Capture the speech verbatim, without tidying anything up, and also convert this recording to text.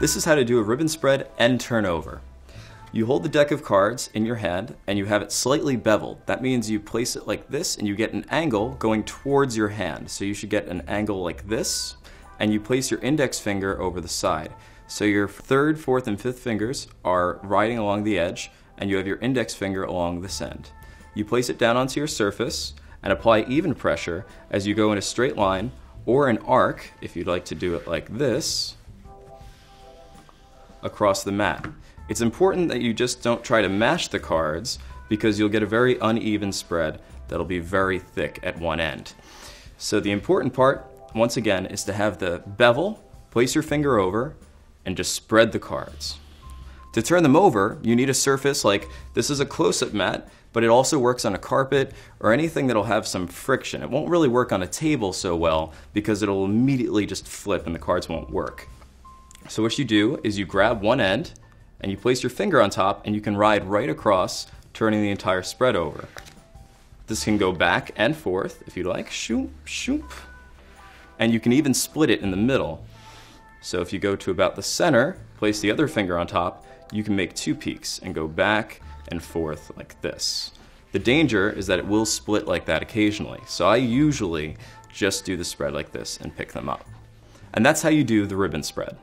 This is how to do a ribbon spread and turnover. You hold the deck of cards in your hand and you have it slightly beveled. That means you place it like this and you get an angle going towards your hand. So you should get an angle like this, and you place your index finger over the side. So your third, fourth, and fifth fingers are riding along the edge, and you have your index finger along this end. You place it down onto your surface and apply even pressure as you go in a straight line or an arc, if you'd like to do it like this, across the mat. It's important that you just don't try to mash the cards, because you'll get a very uneven spread that'll be very thick at one end. So the important part, once again, is to have the bevel, place your finger over, and just spread the cards. To turn them over, you need a surface like this is a close-up mat, but it also works on a carpet or anything that'll have some friction. It won't really work on a table so well, because it'll immediately just flip and the cards won't work. So what you do is you grab one end and you place your finger on top, and you can ride right across, turning the entire spread over. This can go back and forth if you like, shoop, shoop. And you can even split it in the middle. So if you go to about the center, place the other finger on top, you can make two peaks and go back and forth like this. The danger is that it will split like that occasionally. So I usually just do the spread like this and pick them up. And that's how you do the ribbon spread.